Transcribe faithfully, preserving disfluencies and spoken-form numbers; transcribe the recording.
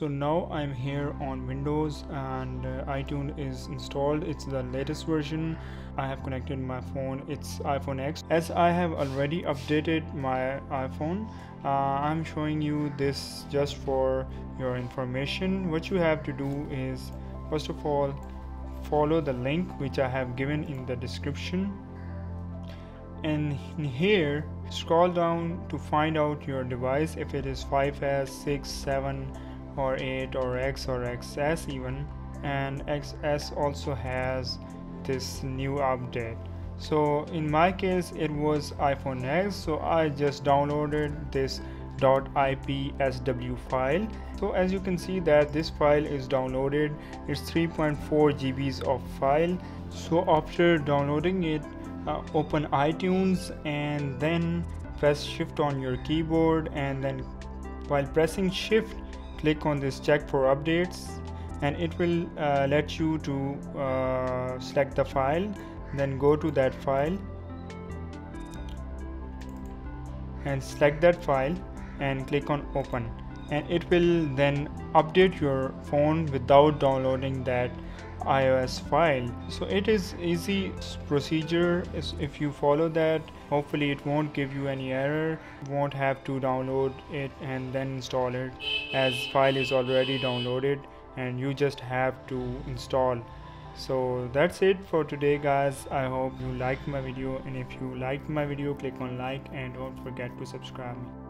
So now I'm here on Windows and uh, iTunes is installed. It's the latest version. I have connected my phone. It's iPhone X. As I have already updated my iPhone, uh, I'm showing you this just for your information. What you have to do is, first of all, follow the link which I have given in the description, and here scroll down to find out your device, if it is five S, six, seven or eight or X or X S even. And X S also has this new update. So in my case it was iPhone X, so I just downloaded this .ipsw file. So as you can see that this file is downloaded. It's three point four gigabytes of file. So after downloading it, uh, open iTunes and then press shift on your keyboard, and then while pressing shift click on this check for updates, and it will uh, let you to uh, select the file, then go to that file and select that file and click on open, and it will then update your phone without downloading that iOS file. So it is easy procedure. If you follow that, hopefully it won't give you any error, you won't have to download it and then install it, as file is already downloaded and you just have to install. So that's it for today guys. I hope you liked my video, and if you liked my video click on like and don't forget to subscribe.